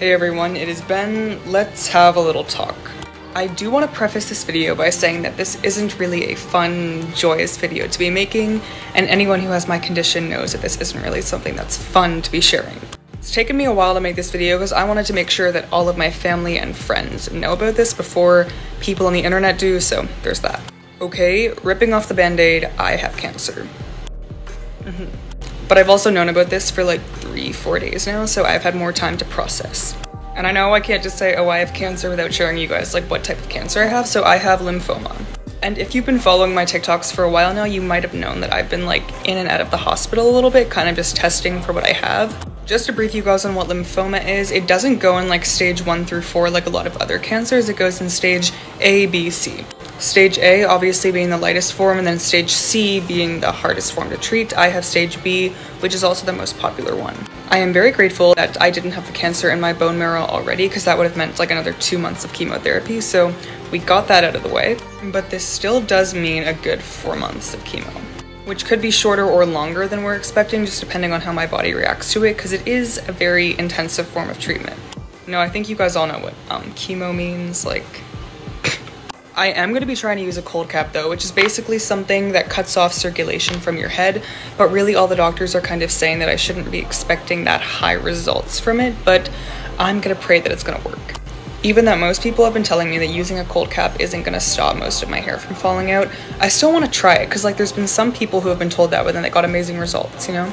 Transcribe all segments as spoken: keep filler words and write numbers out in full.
Hey everyone, it is Ben. Let's have a little talk. I do want to preface this video by saying that this isn't really a fun, joyous video to be making, and anyone who has my condition knows that this isn't really something that's fun to be sharing. It's taken me a while to make this video because I wanted to make sure that all of my family and friends know about this before people on the internet do, so there's that. Okay, ripping off the band-aid, I have cancer. Mm-hmm. But I've also known about this for like three, four days now, so I've had more time to process. And I know I can't just say, oh, I have cancer without sharing you guys like what type of cancer I have, so I have lymphoma. And if you've been following my TikToks for a while now, you might have known that I've been like in and out of the hospital a little bit, kind of just testing for what I have. Just to brief you guys on what lymphoma is, it doesn't go in like stage one through four like a lot of other cancers, it goes in stage A, B, C. Stage A obviously being the lightest form, and then stage C being the hardest form to treat. I have stage B, which is also the most popular one. I am very grateful that I didn't have the cancer in my bone marrow already, because that would have meant like another two months of chemotherapy, so we got that out of the way. But this still does mean a good four months of chemo, which could be shorter or longer than we're expecting, just depending on how my body reacts to it, because it is a very intensive form of treatment. No, I think you guys all know what um, chemo means, like. I am going to be trying to use a cold cap though, which is basically something that cuts off circulation from your head, but really all the doctors are kind of saying that I shouldn't be expecting that high results from it, but I'm going to pray that it's going to work. Even though most people have been telling me that using a cold cap isn't going to stop most of my hair from falling out, I still want to try it because like there's been some people who have been told that but then they got amazing results, you know?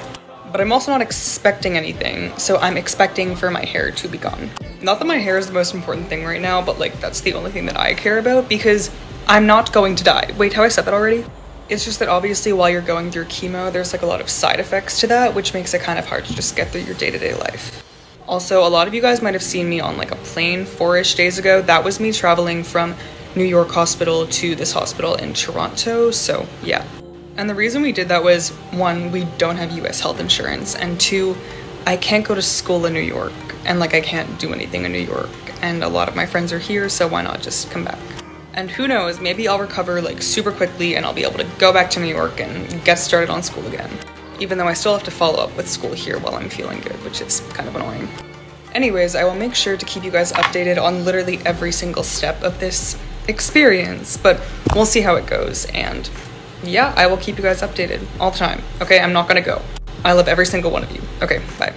But I'm also not expecting anything, so I'm expecting for my hair to be gone. Not that my hair is the most important thing right now, but like that's the only thing that I care about because I'm not going to die. Wait, have I said that already? It's just that obviously while you're going through chemo, there's like a lot of side effects to that, which makes it kind of hard to just get through your day-to-day life. Also, a lot of you guys might have seen me on like a plane four-ish days ago. That was me traveling from New York hospital to this hospital in Toronto, so yeah. And the reason we did that was, one, we don't have U S health insurance, and two, I can't go to school in New York, and like I can't do anything in New York, and a lot of my friends are here, so why not just come back? And who knows, maybe I'll recover like super quickly and I'll be able to go back to New York and get started on school again. Even though I still have to follow up with school here while I'm feeling good, which is kind of annoying. Anyways, I will make sure to keep you guys updated on literally every single step of this experience, but we'll see how it goes, and yeah, I will keep you guys updated all the time. Okay, I'm not gonna go. I love every single one of you. Okay, bye.